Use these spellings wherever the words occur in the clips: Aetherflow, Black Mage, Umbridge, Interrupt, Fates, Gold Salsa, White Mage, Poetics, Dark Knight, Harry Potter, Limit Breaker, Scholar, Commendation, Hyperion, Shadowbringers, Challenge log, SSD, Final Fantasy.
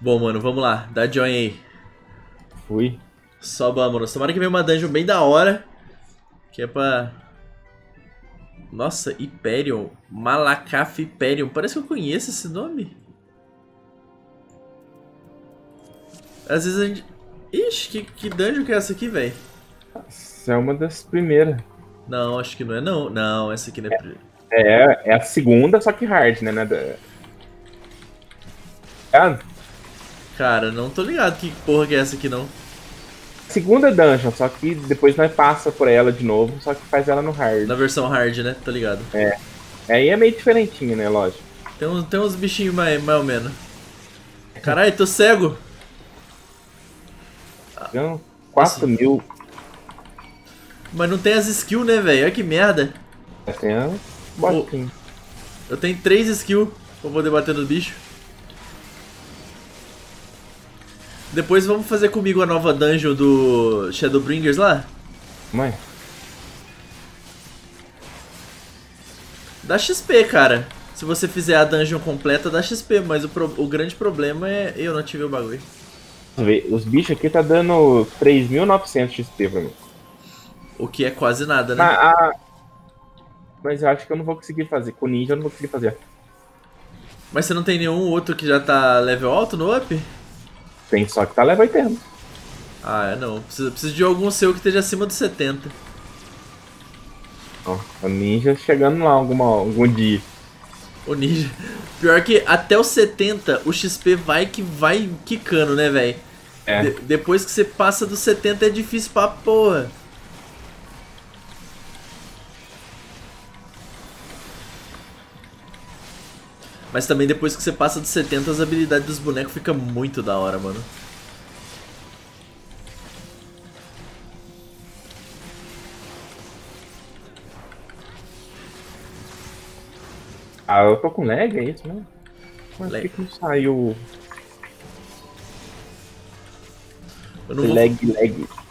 Bom, mano, vamos lá. Dá join aí. Fui. Só vamos. Tomara que venha uma dungeon bem da hora. Que é pra... Nossa, Hyperion. Malakaf Hyperion. Parece que eu conheço esse nome. Às vezes a gente... Ixi, que dungeon que é essa aqui, velho? Essa é uma das primeiras. Não, acho que não é não. Não, essa aqui não é primeira. É a segunda, só que hard, né? Cara, não tô ligado que porra que é essa aqui, não. Segunda dungeon, só que depois nós passa por ela de novo, só que faz ela no hard. Na versão hard, né? Tô ligado. É. Aí é meio diferentinho, né? Lógico. Tem uns bichinhos mais ou menos. Caralho, tô cego! Então, 4.000. Mas não tem as skills, né, velho? Olha que merda. Tem um botinho. Eu tenho 3 skills pra poder bater no bicho. Depois vamos fazer comigo a nova dungeon do Shadowbringers lá? Mãe. Dá XP, cara. Se você fizer a dungeon completa, dá XP, mas o grande problema é eu não tive o bagulho. Os bichos aqui tá dando 3.900 XP pra mim. O que é quase nada, né? Mas eu acho que eu não vou conseguir fazer. Com ninja eu não vou conseguir fazer. Mas você não tem nenhum outro que já tá level alto no up? Tem, só que tá level eterno. Ah, é não. Preciso de algum seu que esteja acima dos 70. Ó, o ninja chegando lá algum dia. O ninja... Pior que até os 70 o XP vai quicando, né, velho? É. Depois que você passa dos 70 é difícil pra porra. Mas também depois que você passa dos 70, as habilidades dos bonecos ficam muito da hora, mano. Ah, eu tô com lag, é isso mesmo? Mas por que não saiu... Lag.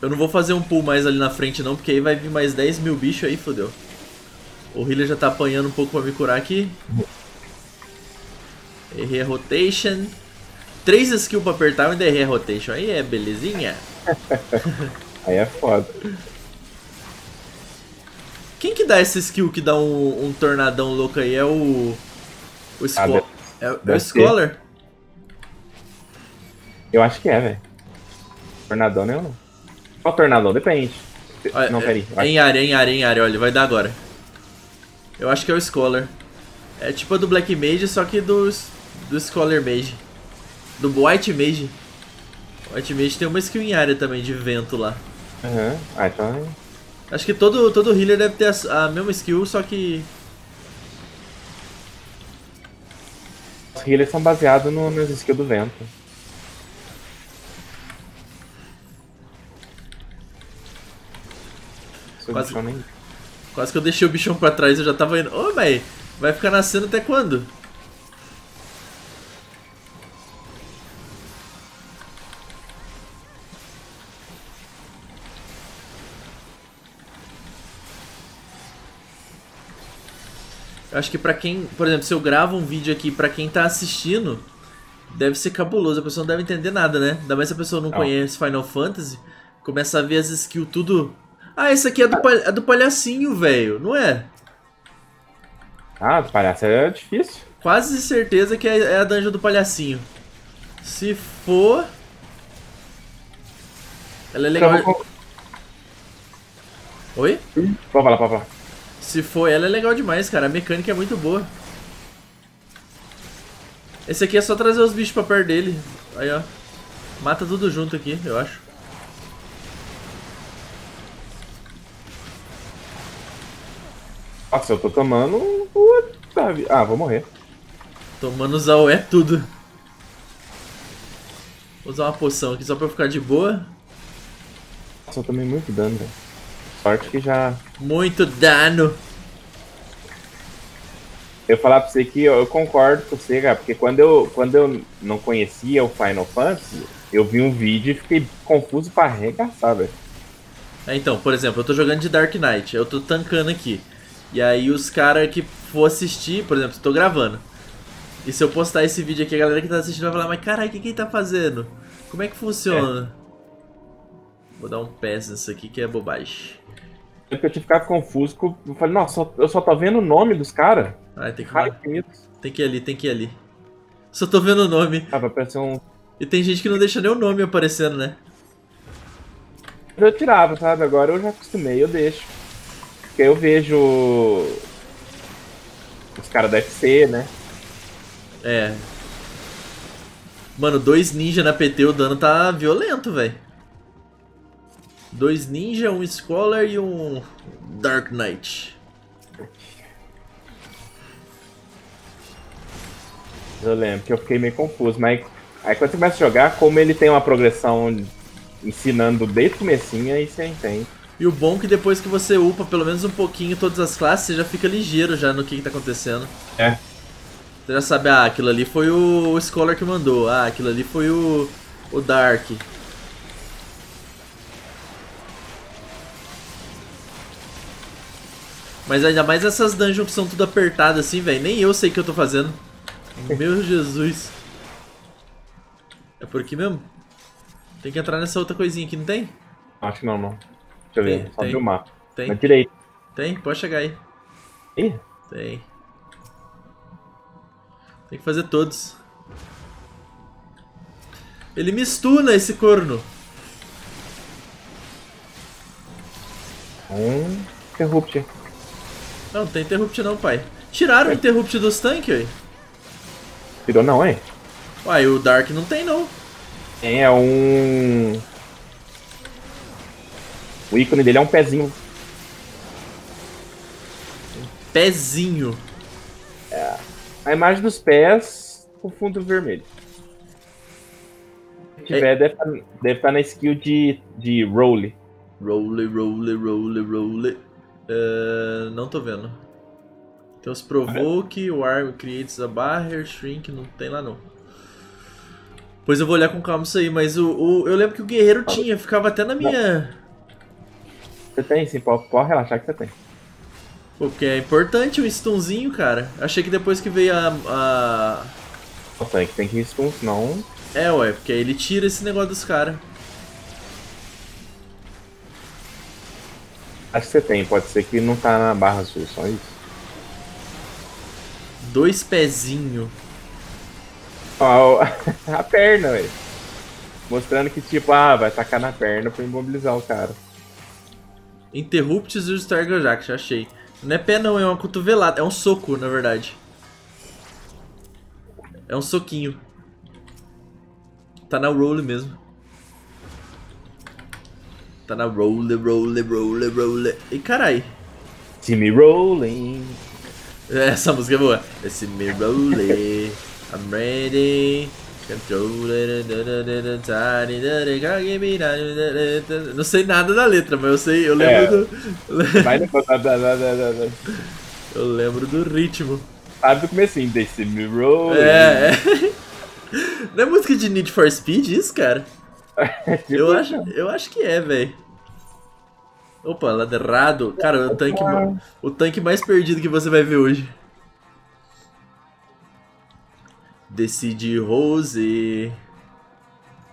Eu não vou fazer um pull mais ali na frente não, porque aí vai vir mais 10.000 bichos aí, fodeu. O healer já tá apanhando um pouco pra me curar aqui. Errei a rotation. 3 skills pra apertar, eu ainda errei a rotation. Aí é belezinha. Aí é foda. Quem que dá essa skill que dá um tornadão louco aí? É o Scholar. É o Scholar? Eu acho que é, velho. Tornadão não é não. Qual tornadão? Depende. Olha, não, peraí. É em área. Olha, vai dar agora. Eu acho que é o Scholar. É tipo a do Black Mage, só que do Scholar Mage. Do White Mage. White Mage tem uma skill em área também, de vento lá. Aham, ah, então... Acho que todo healer deve ter a mesma skill, só que... Os healers são baseados nas skills do vento. Quase que eu deixei o bichão pra trás, eu já tava indo... Ô, véi! Vai ficar nascendo até quando? Eu acho que pra quem... Por exemplo, se eu gravo um vídeo aqui pra quem tá assistindo, deve ser cabuloso. A pessoa não deve entender nada, né? Ainda mais se a pessoa não conhece Final Fantasy. Começa a ver as skills tudo... Ah, esse aqui é do palhacinho, velho. Não é? Ah, do palhaço é difícil. Quase certeza que é a dungeon do palhacinho. Se for... Ela é legal... Oi? Pode falar, pode falar. Se for, ela é legal demais, cara. A mecânica é muito boa. Esse aqui é só trazer os bichos pra perto dele. Aí, ó. Mata tudo junto aqui, eu acho. Nossa, eu tô tomando... Ah, vou morrer. Tomando usar o tudo. Vou usar uma poção aqui só pra eu ficar de boa. Nossa, eu tomei muito dano, velho. Sorte que já... Muito dano! Eu falar pra você que eu concordo com você, cara. Porque quando eu não conhecia o Final Fantasy, eu vi um vídeo e fiquei confuso pra arregaçar, velho. É, então, por exemplo, eu tô jogando de Dark Knight. Eu tô tankando aqui. E aí os caras que for assistir, por exemplo, estou gravando. E se eu postar esse vídeo aqui, a galera que tá assistindo vai falar, mas caralho, o que ele tá fazendo? Como é que funciona? É. Vou dar um pass nisso aqui que é bobagem. Eu tive que ficar confuso, eu falei, nossa, eu só tô vendo o nome dos caras. Ah, tem que ir. Tem que ir ali, tem que ir ali. Só tô vendo o nome. Ah, vai aparecer um... E tem gente que não deixa nem o nome aparecendo, né? Eu tirava, sabe? Agora eu já acostumei, eu deixo. Porque eu vejo... os caras da FC, né? É. Mano, 2 ninjas na PT, o dano tá violento, velho. 2 ninjas, 1 Scholar e 1 Dark Knight. Eu lembro que eu fiquei meio confuso, mas aí quando você começa a jogar, como ele tem uma progressão ensinando desde o comecinho, aí você entende. E o bom é que depois que você upa pelo menos um pouquinho todas as classes, você já fica ligeiro já no que tá acontecendo. É. Você já sabe, ah, aquilo ali foi o Scholar que mandou, ah, aquilo ali foi o Dark. Mas ainda mais essas dungeons que são tudo apertadas assim, velho, nem eu sei o que eu tô fazendo. Meu Jesus. É por aqui mesmo? Tem que entrar nessa outra coisinha aqui, não tem? Acho que não, não. Deixa eu ver, só viu o mapa. Tem. Na direita. Tem? Pode chegar aí. Ih? Tem. Tem que fazer todos. Ele me stuna, esse corno. Interrupt. Não, não tem interrupt não, pai. Tiraram o interrupt dos tanques, aí. Tirou não, hein? Uai, o Dark não tem, não. Tem, é um... O ícone dele é um pezinho. Um pezinho. É. A imagem dos pés com fundo vermelho. Se tiver, deve estar na skill de Roll. Roll. Não tô vendo. Tem os Provoke, o Arm Creates a Barrier, Shrink, não tem lá não. Pois eu vou olhar com calma isso aí, mas eu lembro que o Guerreiro tinha, ficava até na minha... Você tem sim, pode relaxar que você tem. Porque é importante o stunzinho, cara. Achei que depois que veio a... O tanque tem que stun, senão... É, ué, porque aí ele tira esse negócio dos caras. Acho que você tem, pode ser que não tá na barra sua, só isso. 2 pezinhos. Ó, a perna, velho. Mostrando que tipo, ah, vai tacar na perna pra imobilizar o cara. Interrupts e o Stargirl Jack, achei. Não é pé não, é uma cotovelada. É um soco, na verdade. É um soquinho. Tá na roll mesmo. Tá na roll. E carai. Timmy rolling. Essa música é boa. Esse me rolling, I'm ready, controller, não sei nada da letra, mas eu sei, eu lembro do... Vai no... Eu lembro do ritmo. Sabe do comecinho, desse me rolling. É, Não é música de Need for Speed isso, cara? Eu acho que é, velho. Opa, lado errado. Cara, o tanque mais perdido que você vai ver hoje. Decide Rose.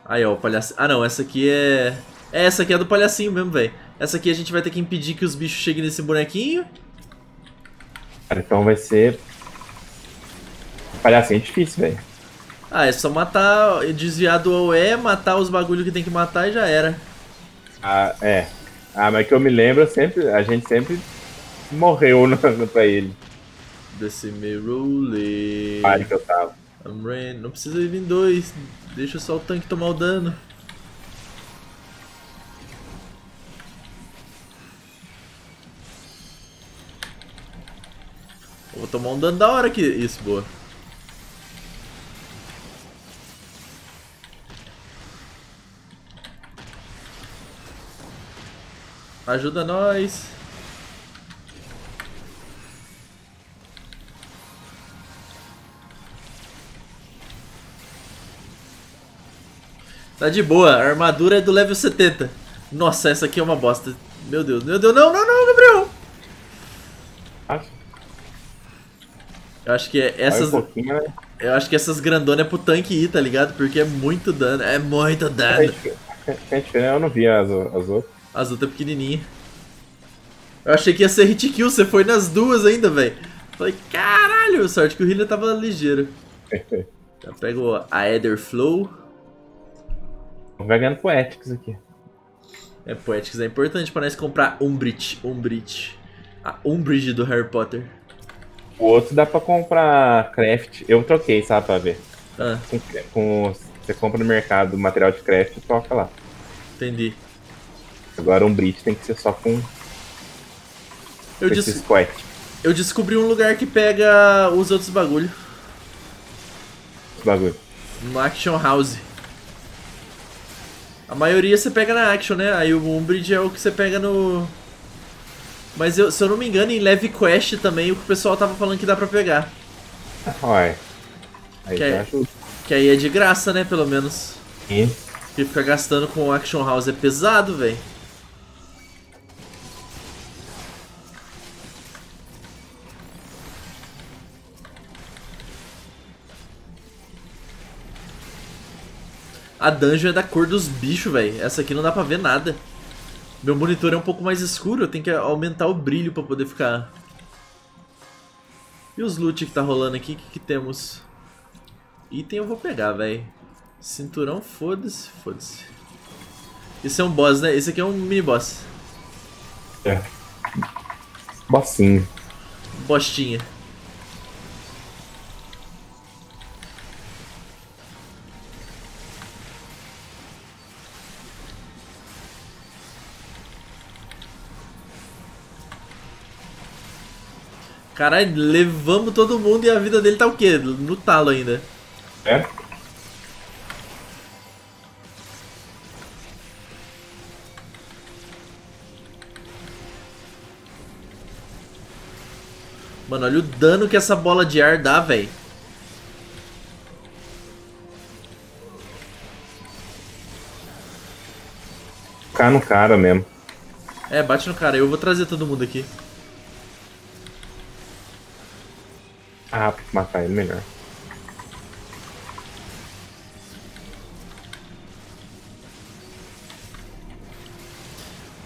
Aí, ó, o palhacinho. Ah, não, essa aqui é... Essa aqui é do palhacinho mesmo, velho. Essa aqui a gente vai ter que impedir que os bichos cheguem nesse bonequinho. Cara, então vai ser... Palhacinho é difícil, velho. Ah, é só matar, desviar do OE, matar os bagulhos que tem que matar e já era. Ah, é. Ah, mas que eu me lembro, a gente sempre morreu pra ele. Desse meio rolê. Pare que eu tava. Não precisa vir em 2. Deixa só o tanque tomar o dano. Eu vou tomar um dano da hora aqui. Isso, boa. Ajuda nós. Tá de boa, a armadura é do level 70. Nossa, essa aqui é uma bosta. Meu Deus, não, Gabriel. Eu acho que essas... Eu acho que essas grandonas é pro tanque ir, tá ligado? Porque é muito dano, é muito dano. Eu não vi as outras. As outras pequenininhas. Eu achei que ia ser hit kill, você foi nas duas ainda, velho. Falei, caralho, sorte que o healer tava ligeiro. Já pego a Aetherflow. Vai ganhando Poetics aqui. É, Poetics é importante pra nós comprar Umbridge. A Umbridge do Harry Potter. O outro dá pra comprar craft. Eu troquei, sabe, pra ver. Ah. Você compra no mercado material de craft e toca lá. Entendi. Agora Umbridge tem que ser só com... Eu descobri um lugar que pega os outros bagulho. Os bagulho? No Action House. A maioria você pega na Action, né? Aí o Umbridge é o que você pega no... Mas eu, se eu não me engano, em Leve Quest também, o que o pessoal tava falando que dá pra pegar. Ué. Aí que aí é de graça, né? Pelo menos. Sim. Porque ficar gastando com o Action House é pesado, velho. A dungeon é da cor dos bichos, velho. Essa aqui não dá pra ver nada. Meu monitor é um pouco mais escuro, eu tenho que aumentar o brilho pra poder ficar... E os loot que tá rolando aqui? O que que temos? Item eu vou pegar, velho. Cinturão, foda-se, foda-se. Esse é um boss, né? Esse aqui é um mini-boss. É. Bossinho. Bostinha. Caralho, levamos todo mundo e a vida dele tá o quê? No talo ainda. É? Mano, olha o dano que essa bola de ar dá, velho. Ficar no cara mesmo. É, bate no cara. Eu vou trazer todo mundo aqui. Ah, pra matar ele melhor.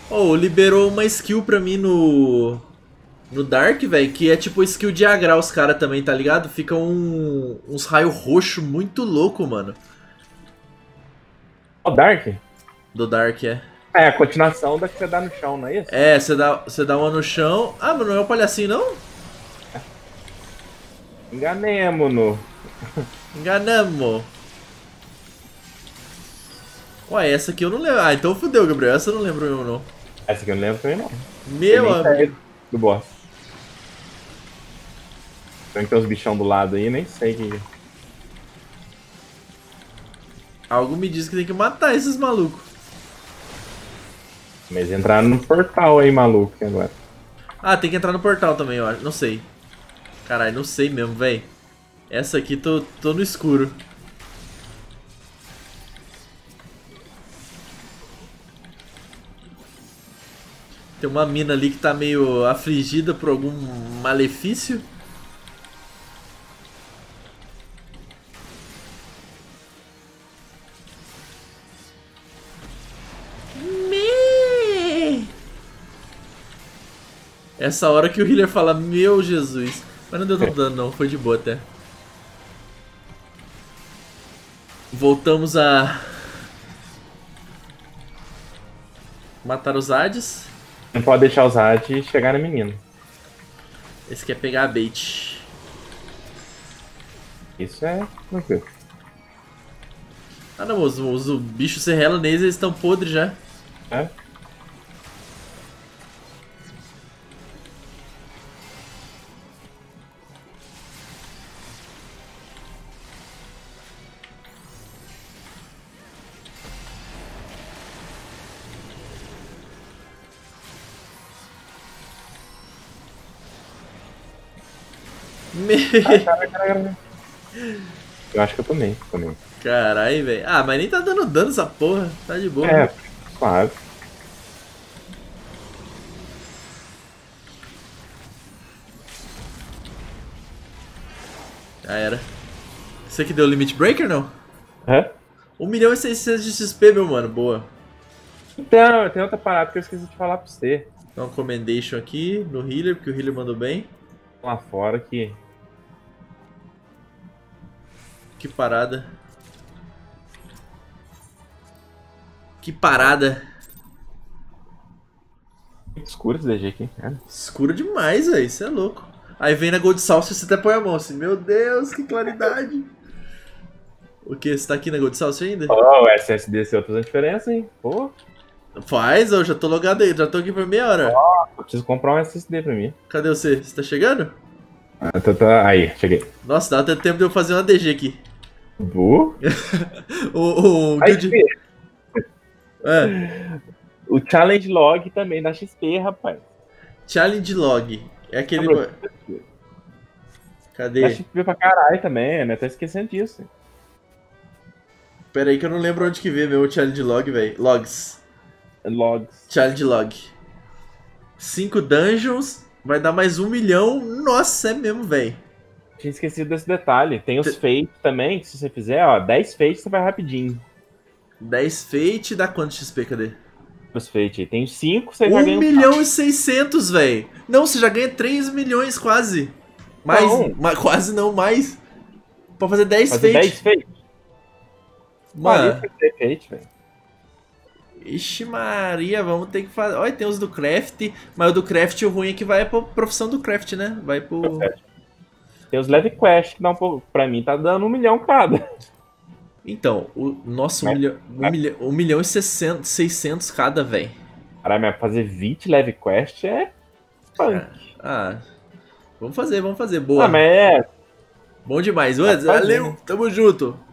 Oh, liberou uma skill pra mim no Dark, velho, que é tipo skill de agrar os caras também, tá ligado? Fica uns raios roxos muito louco, mano. O Dark? Do Dark, é. É, a continuação da que você dá no chão, não é isso? É, você dá uma no chão. Ah, mas não é o palhacinho, não? Enganemo-no. Enganamo. Ué, essa aqui eu não lembro. Ah, então fudeu, Gabriel. Essa eu não lembro mesmo, não. Essa aqui eu não lembro também, não. Meu amigo. Do boss. Tem que ter uns bichão do lado aí, nem sei que... Algo me diz que tem que matar esses malucos. Mas entraram no portal aí, maluco, agora. Ah, tem que entrar no portal também, eu acho. Não sei. Caralho, não sei mesmo, velho. Essa aqui tô no escuro. Tem uma mina ali que tá meio afligida por algum malefício. Essa hora que o healer fala, meu Jesus. Mas não deu tanto dano não, foi de boa até. Voltamos a... matar os Hades. Não pode deixar os Hades chegar no menino. Esse quer pegar a bait. Isso é tranquilo. Ah não, os bichos serrelanês, eles estão podres já. É? Eu acho que eu tomei. Caralho, velho. Ah, mas nem tá dando dano essa porra. Tá de boa. É, claro. Já era. Você que deu Limit Breaker, não? É. 1.600.000 de XP, meu mano. Boa. Então, tem outra parada que eu esqueci de falar pra você. Então, Commendation aqui no healer, porque o healer mandou bem. Lá fora aqui. Que parada. Que parada. Escuro esse DG aqui, cara. Escuro demais, velho. Isso é louco. Aí vem na Gold Salsa e você até põe a mão assim. Meu Deus, que claridade. O que? Você tá aqui na Gold Salsa ainda? Oh, o SSD seu tá fazendo diferença, hein? Pô. Faz, eu já tô logado aí. Já tô aqui por meia hora. Ó, oh, preciso comprar um SSD pra mim. Cadê você? Você tá chegando? Ah, tá. Aí, cheguei. Nossa, dá até tempo de eu fazer uma DG aqui. Boa. O Challenge log também dá XP, rapaz. Challenge log. É aquele... Cadê? Dá XP pra caralho também, né? Tá esquecendo disso. Pera aí que eu não lembro onde que vê meu Challenge log, velho. Logs. Challenge log. 5 dungeons, vai dar mais 1 milhão. Nossa, é mesmo, velho. Tinha esquecido desse detalhe. Tem os Fates também, que se você fizer, ó, 10 Fates você vai rapidinho. 10 Fates dá quanto XP, cadê? Fate. Tem 5, você já ganha 1.600.000, velho. Não, você já ganha 3 milhões quase. Quase não, mais. Pra fazer 10 Fate. 10 Fate. Mano. Ixi Maria, vamos ter que fazer. Olha, tem os do craft, mas o do craft o ruim é que vai pra profissão do craft, né? Vai pro... Tem os level quest que dá um pouco... Pra mim tá dando 1 milhão cada. Então, o nosso 1.600.000 cada, velho. Caralho, mas fazer 20 leve quest é punk. Vamos fazer, boa. Ah, mas é... Bom demais, valeu, tamo junto.